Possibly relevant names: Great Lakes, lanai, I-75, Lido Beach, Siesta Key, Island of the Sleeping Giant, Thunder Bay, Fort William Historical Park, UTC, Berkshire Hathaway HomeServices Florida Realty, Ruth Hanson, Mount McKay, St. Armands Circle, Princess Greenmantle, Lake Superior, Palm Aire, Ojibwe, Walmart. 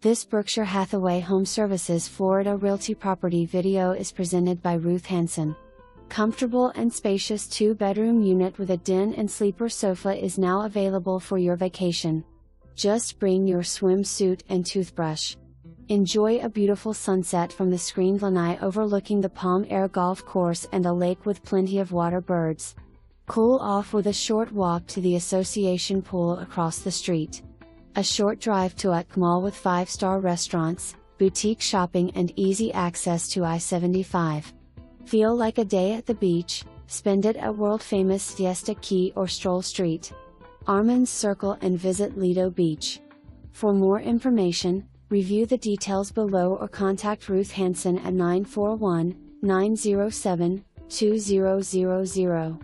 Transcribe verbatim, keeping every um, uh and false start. This Berkshire Hathaway HomeServices Florida Realty property video is presented by Ruth Hanson. Comfortable and spacious two-bedroom unit with a den and sleeper sofa is now available for your vacation. Just bring your swimsuit and toothbrush. Enjoy a beautiful sunset from the screened lanai overlooking the Palm Aire golf course and a lake with plenty of water birds. Cool off with a short walk to the association pool across the street. A short drive to U T C Mall with five-star restaurants, boutique shopping and easy access to I seventy-five. Feel like a day at the beach, spend it at world-famous Siesta Key or Stroll Street, Armands Circle and visit Lido Beach. For more information, review the details below or contact Ruth Hanson at nine four one, nine zero seven, two zero zero zero.